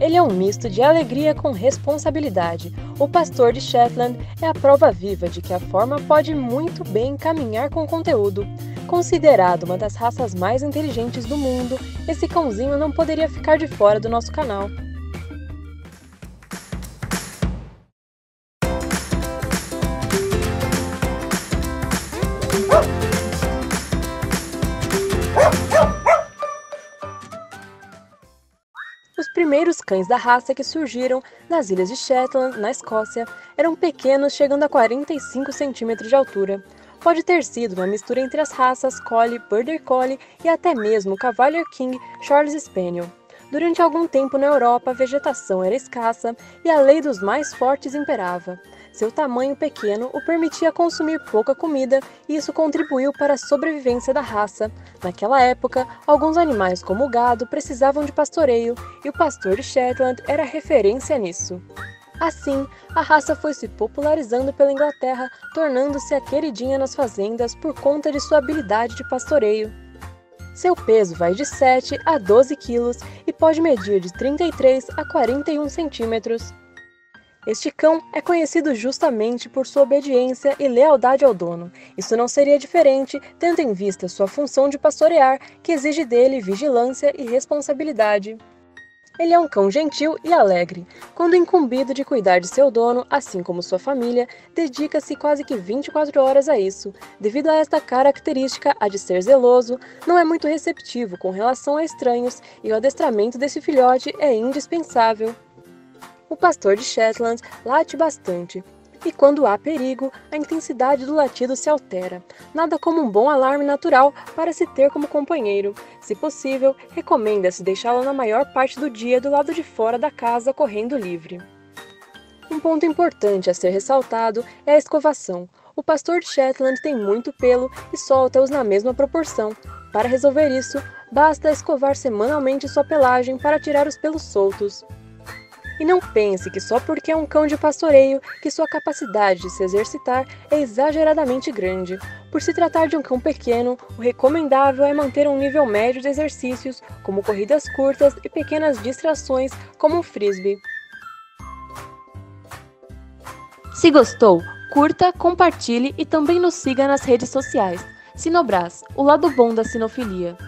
Ele é um misto de alegria com responsabilidade. O pastor de Shetland é a prova viva de que a forma pode muito bem caminhar com conteúdo. Considerado uma das raças mais inteligentes do mundo, esse cãozinho não poderia ficar de fora do nosso canal. Os primeiros cães da raça que surgiram nas ilhas de Shetland, na Escócia, eram pequenos, chegando a 45 centímetros de altura. Pode ter sido uma mistura entre as raças Collie, Border Collie e até mesmo Cavalier King Charles Spaniel. Durante algum tempo na Europa, a vegetação era escassa e a lei dos mais fortes imperava. Seu tamanho pequeno o permitia consumir pouca comida e isso contribuiu para a sobrevivência da raça. Naquela época, alguns animais como o gado precisavam de pastoreio e o pastor de Shetland era referência nisso. Assim, a raça foi se popularizando pela Inglaterra, tornando-se a queridinha nas fazendas por conta de sua habilidade de pastoreio. Seu peso vai de 7 a 12 quilos e pode medir de 33 a 41 centímetros. Este cão é conhecido justamente por sua obediência e lealdade ao dono. Isso não seria diferente, tendo em vista sua função de pastorear, que exige dele vigilância e responsabilidade. Ele é um cão gentil e alegre. Quando incumbido de cuidar de seu dono, assim como sua família, dedica-se quase que 24 horas a isso. Devido a esta característica, a de ser zeloso, não é muito receptivo com relação a estranhos e o adestramento desse filhote é indispensável. O pastor de Shetland late bastante, e quando há perigo, a intensidade do latido se altera. Nada como um bom alarme natural para se ter como companheiro. Se possível, recomenda-se deixá-lo na maior parte do dia do lado de fora da casa, correndo livre. Um ponto importante a ser ressaltado é a escovação. O pastor de Shetland tem muito pelo e solta-os na mesma proporção. Para resolver isso, basta escovar semanalmente sua pelagem para tirar os pelos soltos. E não pense que só porque é um cão de pastoreio que sua capacidade de se exercitar é exageradamente grande. Por se tratar de um cão pequeno, o recomendável é manter um nível médio de exercícios, como corridas curtas e pequenas distrações, como um frisbee. Se gostou, curta, compartilhe e também nos siga nas redes sociais. Sinobras, o lado bom da sinofilia.